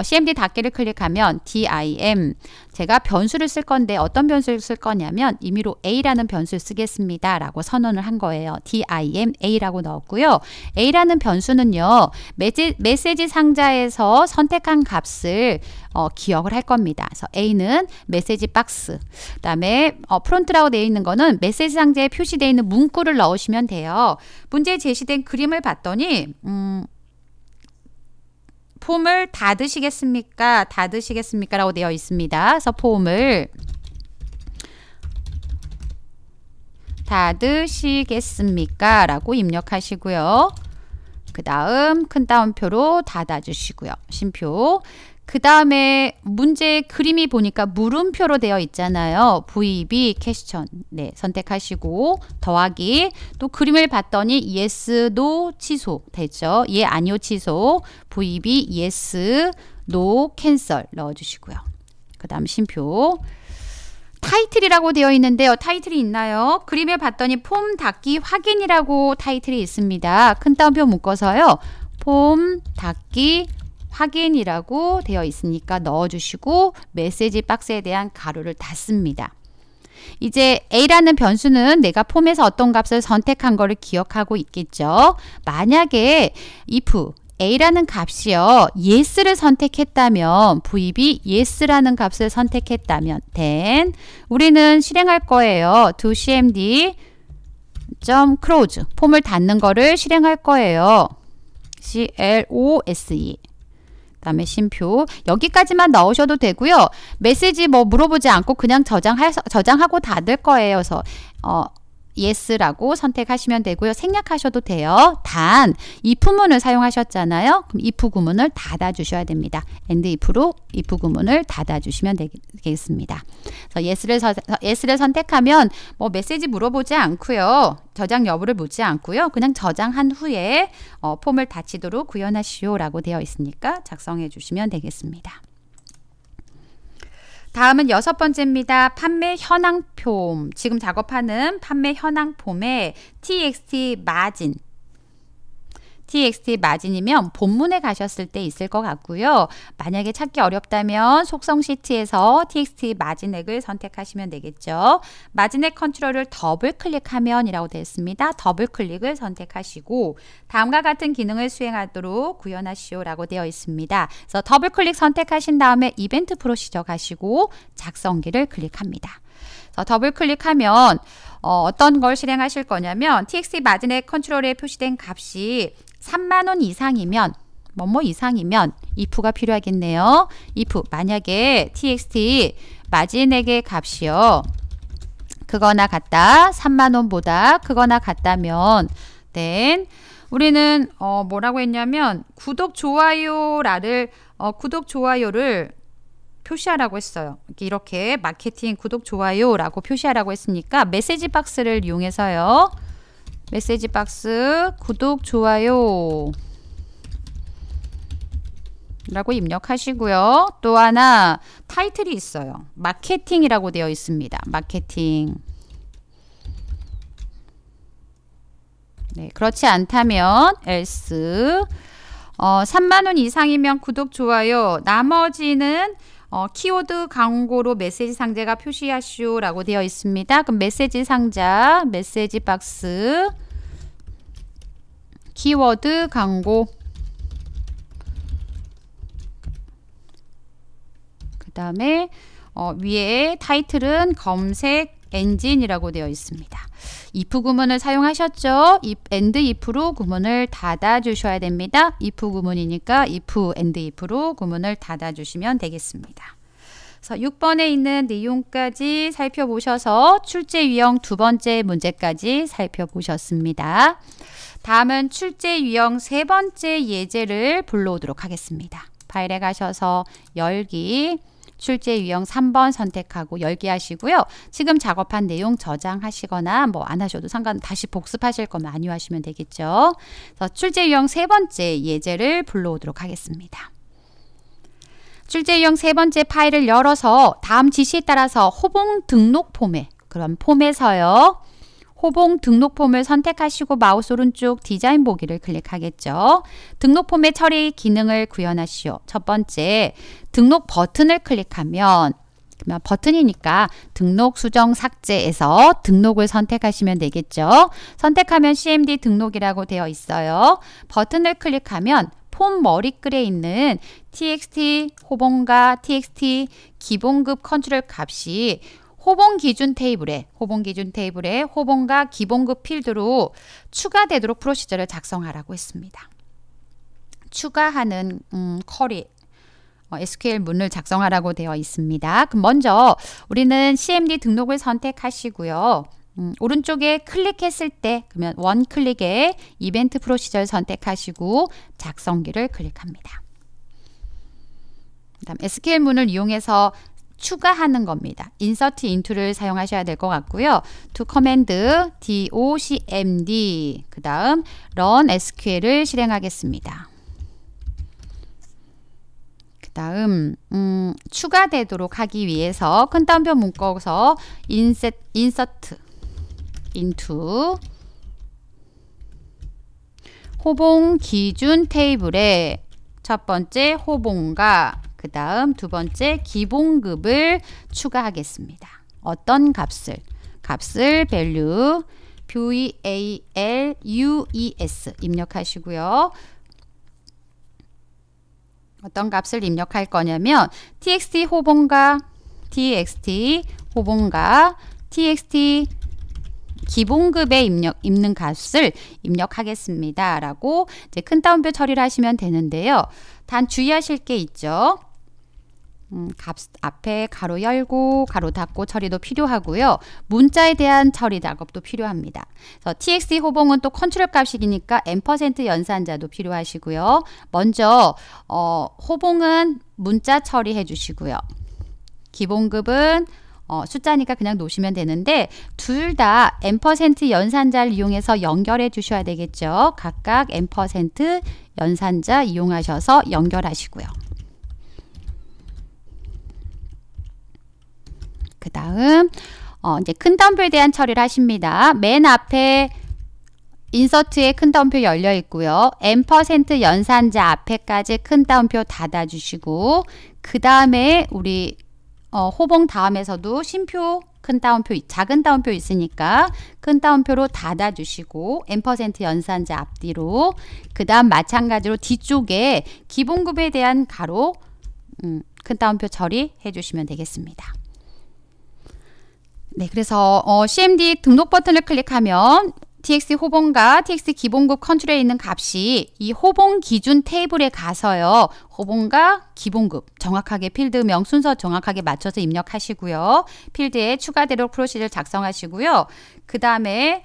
CMD 닫기를 클릭하면 DIM, 제가 변수를 쓸 건데 어떤 변수를 쓸 거냐면 임의로 A라는 변수를 쓰겠습니다 라고 선언을 한 거예요. DIM A라고 넣었고요. A라는 변수는요, 메시지 상자에서 선택한 값을 기억을 할 겁니다. 그래서 A는 메시지 박스, 그 다음에 프론트라고 되어 있는 거는 메시지 상자에 표시되어 있는 문구를 넣으시면 돼요. 문제에 제시된 그림을 봤더니 폼을 닫으시겠습니까? 닫으시겠습니까? 라고 되어 있습니다. 그래서 폼을 닫으시겠습니까? 라고 입력하시고요. 그 다음 큰 따옴표로 닫아주시고요. 쉼표. 그 다음에 문제의 그림이 보니까 물음표로 되어 있잖아요. VB 퀘스천, 네, 선택하시고 더하기, 또 그림을 봤더니 yes, no, 취소 됐죠. 예, 아니요, 취소, VB yes, no, cancel 넣어주시고요. 그 다음 쉼표. 타이틀이라고 되어 있는데요. 타이틀이 있나요? 그림을 봤더니 폼 닫기 확인이라고 타이틀이 있습니다. 큰 따옴표 묶어서요. 폼 닫기 확인이라고 되어 있으니까 넣어주시고 메시지 박스에 대한 가로를 닫습니다. 이제 A라는 변수는 내가 폼에서 어떤 값을 선택한 거를 기억하고 있겠죠. 만약에 if A라는 값이요 yes를 선택했다면, VB yes라는 값을 선택했다면 then 우리는 실행할 거예요. do cmd.close, 폼을 닫는 거를 실행할 거예요. close, 그다음에 쉼표. 여기까지만 넣으셔도 되고요. 메시지 물어보지 않고 그냥 저장하고 닫을 거예요. 그래서 yes라고 선택하시면 되고요. 생략하셔도 돼요. 단, if 구문을 사용하셨잖아요. 그럼 if 구문을 닫아주셔야 됩니다. and if로 if 구문을 닫아주시면 되겠습니다. 그래서 yes를 선택하면 뭐 메시지 물어보지 않고요. 저장 여부를 묻지 않고요. 그냥 저장한 후에 폼을 닫히도록 구현하시오 라고 되어 있으니까 작성해 주시면 되겠습니다. 다음은 6번째입니다. 판매 현황 폼. 지금 작업하는 판매 현황 폼에 TXT 마진. TXT 마진이면 본문에 가셨을 때 있을 것 같고요. 만약에 찾기 어렵다면 속성 시트에서 TXT 마진액을 선택하시면 되겠죠. 마진액 컨트롤을 더블 클릭하면 이라고 되어 있습니다. 더블 클릭을 선택하시고 다음과 같은 기능을 수행하도록 구현하시오 라고 되어 있습니다. 그래서 더블 클릭 선택하신 다음에 이벤트 프로시저 가시고 작성기를 클릭합니다. 더블 클릭하면 어떤 걸 실행하실 거냐면 TXT 마진액 컨트롤에 표시된 값이 3만원 이상이면 if가 필요하겠네요. if 만약에 TXT 마진액의 값이요 크거나 같다 3만원보다 크거나 같다면 then 우리는 뭐라고 했냐면 구독 좋아요를 표시하라고 했어요. 이렇게 마케팅 구독 좋아요 라고 표시하라고 했으니까 메시지 박스를 이용해서요. 메시지 박스 구독 좋아요 라고 입력하시고요. 또 하나 타이틀이 있어요. 마케팅이라고 되어 있습니다. 마케팅. 네, 그렇지 않다면 else 3만원 이상이면 구독 좋아요 나머지는 키워드 광고로 메시지 상자가 표시하시오 라고 되어 있습니다. 그럼 메시지 상자, 메시지 박스, 키워드 광고 그 다음에 위에 타이틀은 검색 엔진이라고 되어 있습니다. if 구문을 사용하셨죠? and if로 구문을 닫아 주셔야 됩니다. if 구문이니까 if, and if로 구문을 닫아 주시면 되겠습니다. 그래서 6번에 있는 내용까지 살펴보셔서 출제 유형 두 번째 문제까지 살펴보셨습니다. 다음은 출제 유형 세 번째 예제를 불러오도록 하겠습니다. 파일에 가셔서 열기 출제 유형 3번 선택하고 열기 하시고요. 지금 작업한 내용 저장하시거나 뭐 안 하셔도 상관 다시 복습하실 거면 안유 하시면 되겠죠. 그래서 출제 유형 세 번째 예제를 불러오도록 하겠습니다. 출제 유형 세 번째 파일을 열어서 다음 지시에 따라서 호봉 등록 폼에 그런 폼에서요. 호봉 등록 폼을 선택하시고 마우스 오른쪽 디자인 보기를 클릭하겠죠. 등록 폼의 처리 기능을 구현하시오. 첫 번째, 등록 버튼을 클릭하면 버튼이니까 등록 수정 삭제에서 등록을 선택하시면 되겠죠. 선택하면 CMD 등록이라고 되어 있어요. 버튼을 클릭하면 폼 머리글에 있는 TXT 호봉과 TXT 기본급 컨트롤 값이 호봉 기준 테이블에 호봉과 기본급 필드로 추가되도록 프로시저를 작성하라고 했습니다. 추가하는 쿼리 SQL 문을 작성하라고 되어 있습니다. 그럼 먼저 우리는 CMD 등록을 선택하시고요. 오른쪽에 클릭했을 때 그러면 원 클릭에 이벤트 프로시저를 선택하시고 작성기를 클릭합니다. 그다음 SQL 문을 이용해서 추가하는 겁니다. insert into를 사용하셔야 될 것 같고요. to command docmd 그 다음 run sql을 실행하겠습니다. 그 다음 추가되도록 하기 위해서 큰 따옴표 묶어서 insert into 호봉 기준 테이블에 첫 번째 호봉과 그 다음 두 번째 기본급을 추가하겠습니다. 어떤 값을? 값을 value values 입력하시고요. 어떤 값을 입력할 거냐면 txt 호봉과 txt 기본급에 입는 값을 입력하겠습니다. 라고 이제 큰 따옴표 처리를 하시면 되는데요. 단 주의하실 게 있죠. 값 앞에 가로 열고 가로 닫고 처리도 필요하고요. 문자에 대한 처리 작업도 필요합니다. 그래서 TXT 호봉은 또 컨트롤 값이니까 %연산자도 필요하시고요. 먼저 호봉은 문자 처리해 주시고요. 기본급은 숫자니까 그냥 놓으시면 되는데 둘 다 %연산자를 이용해서 연결해 주셔야 되겠죠. 각각 %연산자 이용하셔서 연결하시고요. 그 다음 이제 큰따옴표에 대한 처리를 하십니다. 맨 앞에 인서트에 큰따옴표 열려 있고요. %연산자 앞에까지 큰따옴표 닫아주시고 그 다음에 우리 호봉 다음에서도 쉼표 큰따옴표 작은 따옴표 있으니까 큰따옴표로 닫아주시고 %연산자 앞뒤로 그 다음 마찬가지로 뒤쪽에 기본급에 대한 가로 큰따옴표 처리해 주시면 되겠습니다. 네, 그래서 CMD 등록 버튼을 클릭하면 TXT 호봉과 TXT 기본급 컨트롤에 있는 값이 이 호봉 기준 테이블에 가서요. 호봉과 기본급 정확하게 필드명 순서 정확하게 맞춰서 입력하시고요. 필드에 추가대로 프로시를 작성하시고요. 그 다음에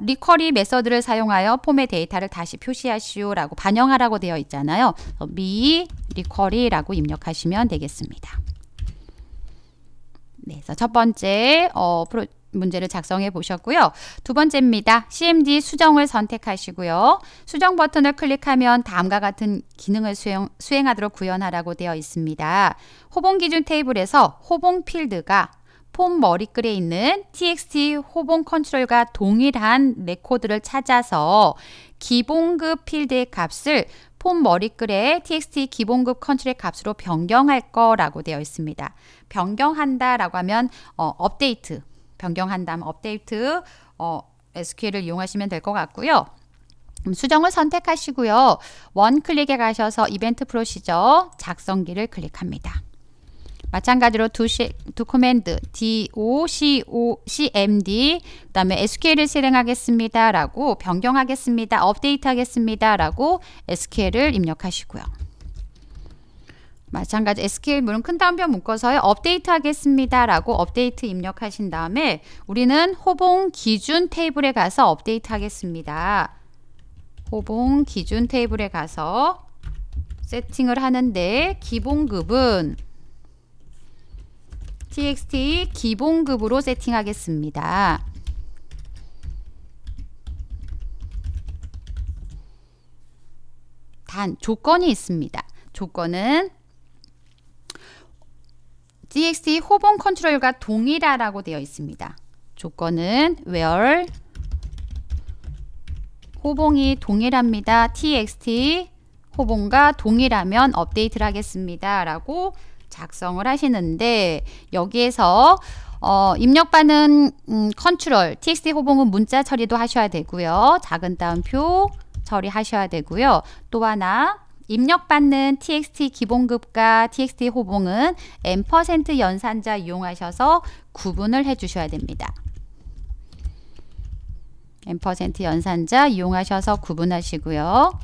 리커리 메서드를 사용하여 폼의 데이터를 다시 표시하시오라고 반영하라고 되어 있잖아요. 미 리커리라고 입력하시면 되겠습니다. 네, 그래서 첫 번째 문제를 작성해 보셨고요. 두 번째입니다. CMD 수정을 선택하시고요. 수정 버튼을 클릭하면 다음과 같은 기능을 수행하도록 구현하라고 되어 있습니다. 호봉 기준 테이블에서 호봉 필드가 폼 머리글에 있는 TXT 호봉 컨트롤과 동일한 레코드를 찾아서 기본급 필드의 값을 폼 머리글에 TXT 기본급 컨트롤의 값으로 변경할 거라고 되어 있습니다. 변경한다 라고 하면 업데이트 변경한다면 업데이트 SQL을 이용하시면 될 것 같고요. 수정을 선택하시고요. 원클릭에 가셔서 이벤트 프로시저 작성기를 클릭합니다. 마찬가지로 두 코맨드 DOCMD 그 다음에 SQL을 실행하겠습니다 라고 변경하겠습니다. 업데이트 하겠습니다 라고 SQL을 입력하시고요. 마찬가지 SQL 물은 큰따옴표 묶어서 업데이트 하겠습니다 라고 업데이트 입력하신 다음에 우리는 호봉 기준 테이블에 가서 업데이트 하겠습니다. 호봉 기준 테이블에 가서 세팅을 하는데 기본급은 TXT 기본급으로 세팅하겠습니다. 단 조건이 있습니다. 조건은 TXT 호봉 컨트롤과 동일하라고 되어 있습니다. 조건은 where 호봉이 동일합니다. TXT 호봉과 동일하면 업데이트를 하겠습니다 라고 작성을 하시는데 여기에서 입력받는 컨트롤 TXT 호봉은 문자 처리도 하셔야 되고요. 작은 따옴표 처리하셔야 되고요. 또 하나 입력받는 TXT 기본급과 TXT 호봉은 %연산자 이용하셔서 구분을 해주셔야 됩니다. % 연산자 이용하셔서 구분하시고요.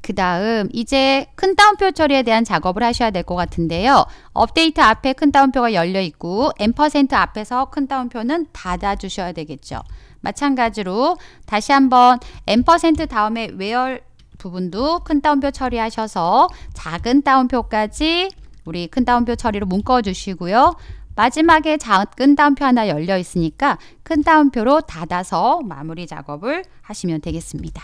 그 다음 이제 큰따옴표 처리에 대한 작업을 하셔야 될 것 같은데요. 업데이트 앞에 큰따옴표가 열려 있고 % 앞에서 큰따옴표는 닫아주셔야 되겠죠. 마찬가지로 다시 한번 % 다음에 where 부분도 큰따옴표 처리하셔서 작은 따옴표까지 우리 큰따옴표 처리로 묶어주시고요. 마지막에 작은 따옴표 하나 열려 있으니까 큰따옴표로 닫아서 마무리 작업을 하시면 되겠습니다.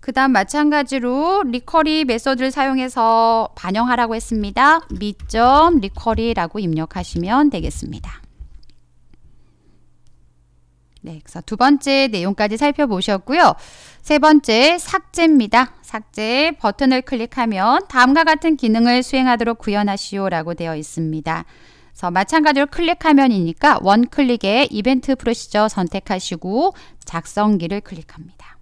그 다음 마찬가지로 리커리 메서드를 사용해서 반영하라고 했습니다. 미점 리커리라고 입력하시면 되겠습니다. 네, 그래서 두 번째 내용까지 살펴보셨고요. 세 번째 삭제입니다. 삭제 버튼을 클릭하면 다음과 같은 기능을 수행하도록 구현하시오 라고 되어 있습니다. 그래서 마찬가지로 클릭화면이니까 원클릭에 이벤트 프로시저 선택하시고 작성기를 클릭합니다.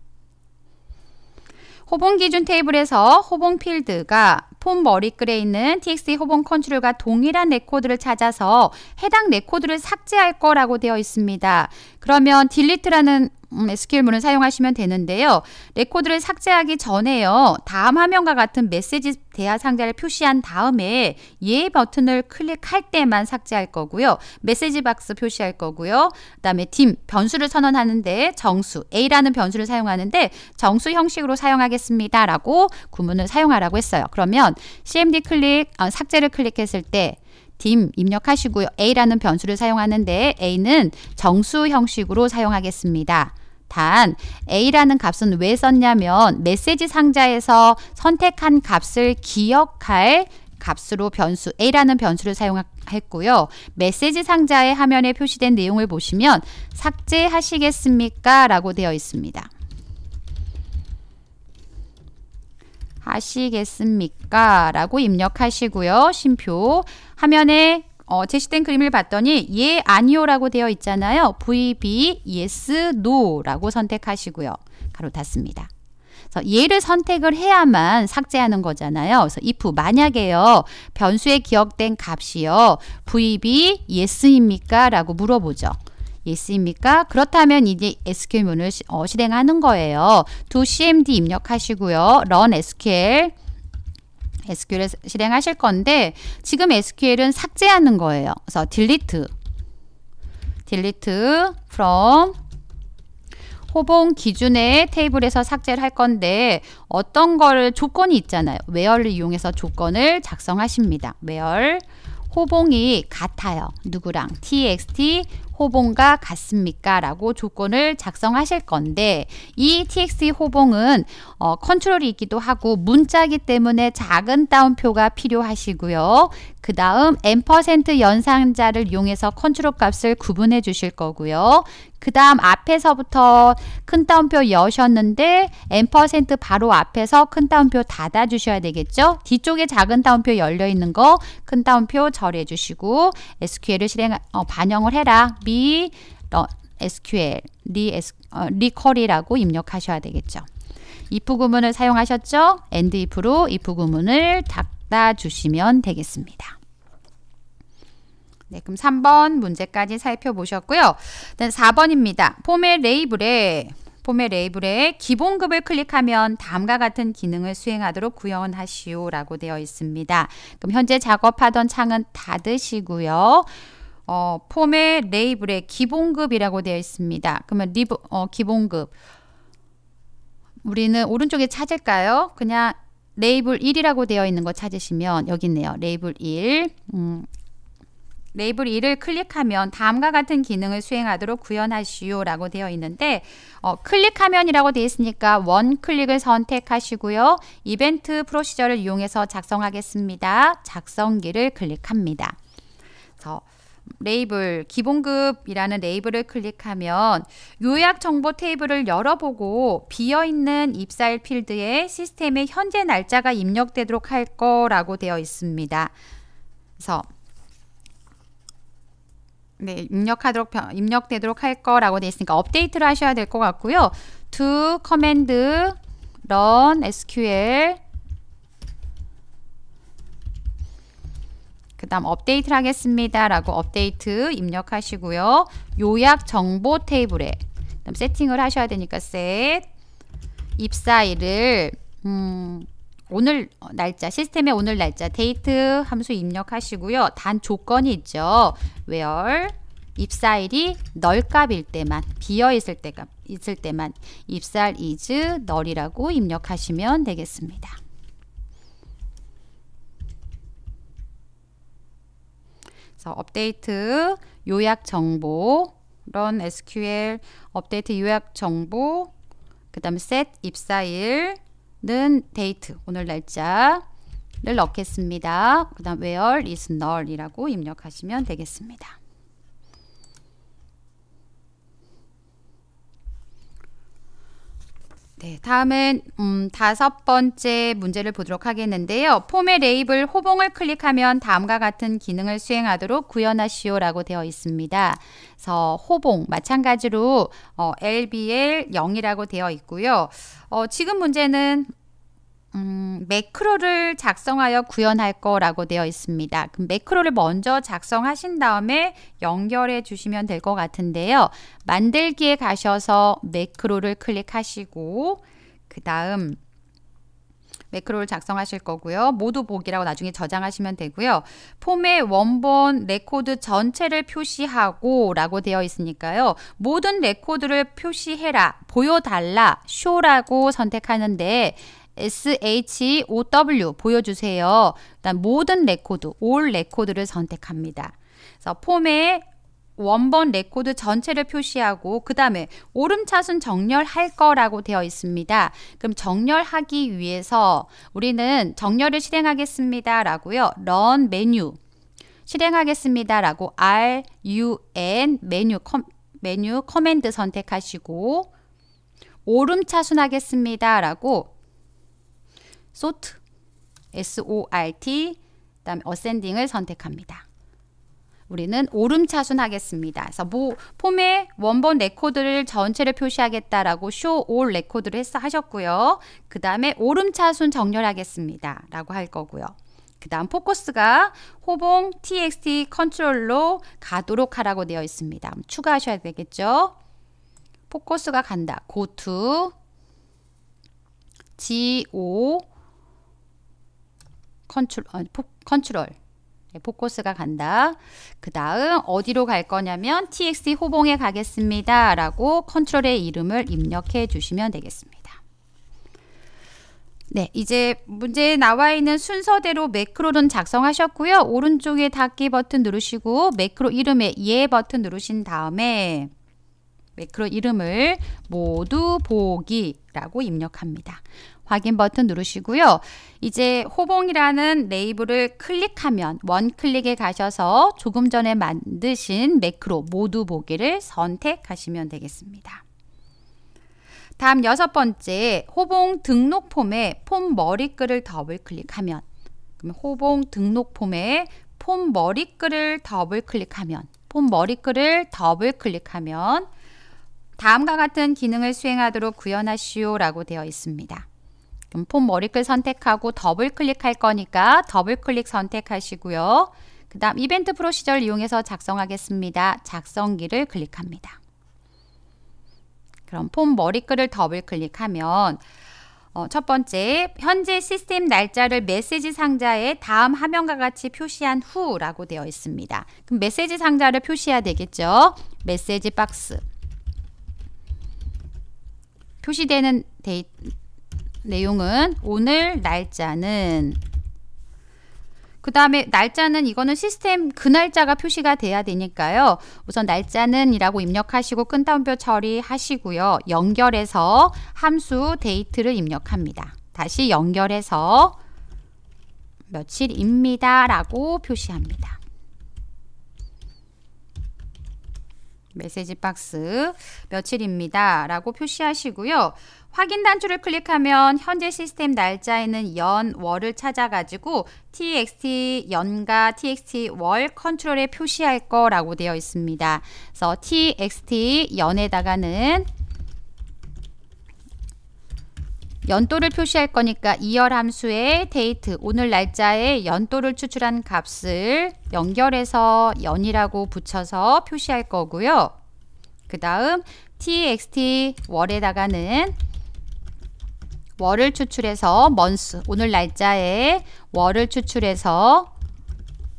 호봉 기준 테이블에서 호봉 필드가 폼 머리글에 있는 TXT 호봉 컨트롤과 동일한 레코드를 찾아서 해당 레코드를 삭제할 거라고 되어 있습니다. 그러면 딜리트라는 SQL문을 사용하시면 되는데요. 레코드를 삭제하기 전에요. 다음 화면과 같은 메시지 대화 상자를 표시한 다음에 예 버튼을 클릭할 때만 삭제할 거고요. 메시지 박스 표시할 거고요. 그 다음에 dim 변수를 선언하는데 정수 A라는 변수를 사용하는데 정수 형식으로 사용하겠습니다. 라고 구문을 사용하라고 했어요. 그러면 CMD 클릭, 삭제를 클릭했을 때 dim 입력하시고요. A라는 변수를 사용하는데 A는 정수 형식으로 사용하겠습니다. 단 A라는 값은 왜 썼냐면 메시지 상자에서 선택한 값을 기억할 값으로 변수 A라는 변수를 사용했고요. 메시지 상자의 화면에 표시된 내용을 보시면 삭제하시겠습니까? 라고 되어 있습니다. 하시겠습니까? 라고 입력하시고요. 쉼표 화면에 제시된 그림을 봤더니 예, 아니요 라고 되어 있잖아요. VB, yes, no 라고 선택하시고요. 가로 닫습니다. 그래서 예를 선택을 해야만 삭제하는 거잖아요. 그래서 if 만약에요. 변수에 기억된 값이요. VB, yes입니까? 라고 물어보죠. yes입니까? 그렇다면 이제 SQL문을 실행하는 거예요. to CMD 입력하시고요. run SQL 실행하실 건데 지금 SQL은 삭제하는 거예요. 그래서 delete from 호봉 기준의 테이블에서 삭제를 할 건데 어떤 거를 조건이 있잖아요. where를 이용해서 조건을 작성하십니다. where 호봉이 같아요. 누구랑 txt 호봉과 같습니까? 라고 조건을 작성하실 건데 이 txt 호봉은 컨트롤이 있기도 하고 문자기 때문에 작은 따옴표가 필요하시고요. 그 다음 %연산자를 이용해서 컨트롤 값을 구분해 주실 거고요. 그 다음 앞에서부터 큰 따옴표 여셨는데 %바로 앞에서 큰 따옴표 닫아 주셔야 되겠죠. 뒤쪽에 작은 따옴표 열려있는 거 큰 따옴표 절해 주시고 SQL을 반영을 해라. SQL, 리커리라고 입력하셔야 되겠죠. if 구문을 사용하셨죠? and if로 if 구문을 닫아 주시면 되겠습니다. 네, 그럼 3번 문제까지 살펴보셨고요. 4번입니다. 폼의 레이블에 기본급을 클릭하면 다음과 같은 기능을 수행하도록 구현하시오 라고 되어 있습니다. 그럼 현재 작업하던 창은 닫으시고요. 폼의 레이블에 기본급이라고 되어 있습니다. 그러면 기본급 우리는 오른쪽에 찾을까요? 그냥 레이블 1이라고 되어 있는 거 찾으시면 여기 있네요. 레이블 1 레이블 1을 클릭하면 다음과 같은 기능을 수행하도록 구현하시오 라고 되어 있는데 클릭하면이라고 되어 있으니까 원클릭을 선택하시고요. 이벤트 프로시저를 이용해서 작성하겠습니다. 작성기를 클릭합니다. 그래서 레이블 기본급이라는 레이블을 클릭하면 요약 정보 테이블을 열어보고 비어있는 입사일 필드에 시스템의 현재 날짜가 입력되도록 할 거라고 되어 있습니다. 그래서 네, 입력되도록 할 거라고 되어 있으니까 업데이트를 하셔야 될 것 같고요. to command run SQL 그 다음 업데이트를 하겠습니다 라고 업데이트 입력하시고요. 요약 정보 테이블에 그다음 세팅을 하셔야 되니까 set 입사일을 오늘 날짜 시스템의 오늘 날짜 데이트 함수 입력하시고요. 단 조건이 있죠. where 입사일이 널값일 때만 비어있을 때가 있을 때만 입사일 is 널이라고 입력하시면 되겠습니다. 그래서 업데이트 요약 정보 run SQL 업데이트 요약 정보 그 다음 set 입사일은 데이트 오늘 날짜를 넣겠습니다. 그 다음 where is null 이라고 입력하시면 되겠습니다. 네, 다음은 5번째 문제를 보도록 하겠는데요. 폼의 레이블 호봉을 클릭하면 다음과 같은 기능을 수행하도록 구현하시오 라고 되어 있습니다. 그래서 호봉 마찬가지로 LBL 0이라고 되어 있고요. 지금 문제는 매크로를 작성하여 구현할 거라고 되어 있습니다. 그럼 매크로를 먼저 작성하신 다음에 연결해 주시면 될 것 같은데요. 만들기에 가셔서 매크로를 클릭하시고 그 다음 매크로를 작성하실 거고요. 모두 보기라고 나중에 저장하시면 되고요. 폼의 원본 레코드 전체를 표시하고 라고 되어 있으니까요. 모든 레코드를 표시해라, 보여달라, show라고 선택하는데 SHOW 보여주세요. 일단 모든 레코드, all 레코드를 선택합니다. 그래서 폼의 원본 레코드 전체를 표시하고 그 다음에 오름차순 정렬할 거라고 되어 있습니다. 그럼 정렬하기 위해서 우리는 정렬을 실행하겠습니다 라고요. run 메뉴 실행하겠습니다 라고 run 메뉴 커맨드 선택하시고 오름차순 하겠습니다 라고 sort sort 그 다음에 ascending을 선택합니다. 우리는 오름차순 하겠습니다. 그래서 폼의 원본 레코드를 전체를 표시하겠다라고 show all 레코드를 하셨고요. 그 다음에 오름차순 정렬하겠습니다 라고 할 거고요. 그 다음 포커스가 호봉 txt 컨트롤로 가도록 하라고 되어 있습니다. 추가하셔야 되겠죠. 포커스가 간다. go to go 컨트롤 포커스가 간다. 그 다음 어디로 갈 거냐면 txt 호봉에 가겠습니다 라고 컨트롤의 이름을 입력해 주시면 되겠습니다. 네, 이제 문제에 나와 있는 순서대로 매크로는 작성하셨고요. 오른쪽에 닫기 버튼 누르시고 매크로 이름에 예 버튼 누르신 다음에 매크로 이름을 모두 보기라고 입력합니다. 확인 버튼 누르시고요. 이제 호봉이라는 레이블을 클릭하면 원클릭에 가셔서 조금 전에 만드신 매크로 모두 보기를 선택하시면 되겠습니다. 다음 6번째, 호봉 등록 폼에 폼 머리글을 더블 클릭하면, 그럼 호봉 등록 폼에 폼 머리글을 더블 클릭하면, 폼 머리글을 더블 클릭하면 다음과 같은 기능을 수행하도록 구현하시오 라고 되어 있습니다. 그럼 폼 머리글 선택하고 더블 클릭할 거니까 더블 클릭 선택하시고요. 그 다음 이벤트 프로시저를 이용해서 작성하겠습니다. 작성기를 클릭합니다. 그럼 폼 머리글을 더블 클릭하면 첫 번째, 현재 시스템 날짜를 메시지 상자에 다음 화면과 같이 표시한 후 라고 되어 있습니다. 그럼 메시지 상자를 표시해야 되겠죠. 메시지 박스 표시되는 내용은 오늘 날짜는, 그 다음에 날짜는 이거는 시스템 그 날짜가 표시가 돼야 되니까요. 우선 날짜는 이라고 입력하시고 끈따옴표 처리하시고요. 연결해서 함수 데이트를 입력합니다. 다시 연결해서 며칠입니다 라고 표시합니다. 메시지 박스 며칠입니다 라고 표시하시고요. 확인 단추를 클릭하면 현재 시스템 날짜에는 연, 월을 찾아가지고 txt 연과 txt 월 컨트롤에 표시할 거라고 되어 있습니다. 그래서 txt 연에다가는 연도를 표시할 거니까 2열 함수에 데이트, 오늘 날짜에 연도를 추출한 값을 연결해서 연이라고 붙여서 표시할 거고요. 그 다음 txt 월에다가는 월을 추출해서 month, 오늘 날짜에 월을 추출해서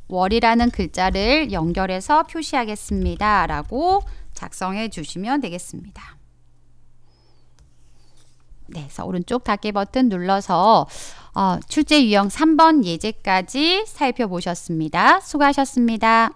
월이라는 글자를 연결해서 표시하겠습니다 라고 작성해 주시면 되겠습니다. 네, 그래서 오른쪽 닫기 버튼 눌러서 출제 유형 3번 예제까지 살펴보셨습니다. 수고하셨습니다.